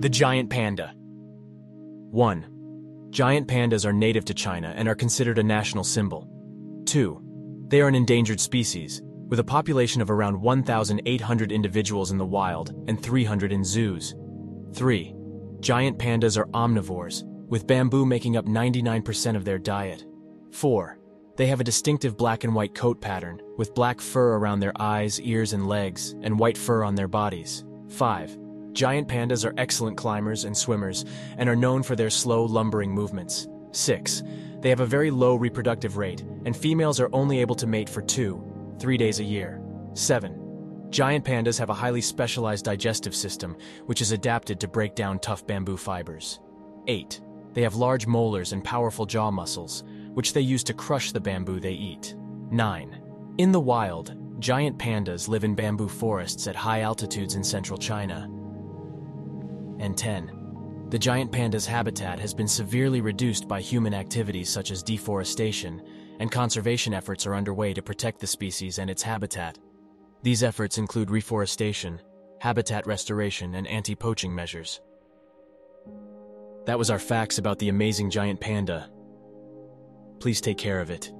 The Giant Panda. 1. Giant pandas are native to China and are considered a national symbol. 2. They are an endangered species, with a population of around 1,800 individuals in the wild and 300 in zoos. 3. Giant pandas are omnivores, with bamboo making up 99% of their diet. 4. They have a distinctive black and white coat pattern, with black fur around their eyes, ears, and legs, and white fur on their bodies. 5. Giant pandas are excellent climbers and swimmers, and are known for their slow, lumbering movements. 6. They have a very low reproductive rate, and females are only able to mate for 2–3 days a year. 7. Giant pandas have a highly specialized digestive system, which is adapted to break down tough bamboo fibers. 8. They have large molars and powerful jaw muscles, which they use to crush the bamboo they eat. 9. In the wild, giant pandas live in bamboo forests at high altitudes in central China. And 10. The giant panda's habitat has been severely reduced by human activities such as deforestation, and conservation efforts are underway to protect the species and its habitat. These efforts include reforestation, habitat restoration, and anti-poaching measures. That was our facts about the amazing giant panda. Please take care of it.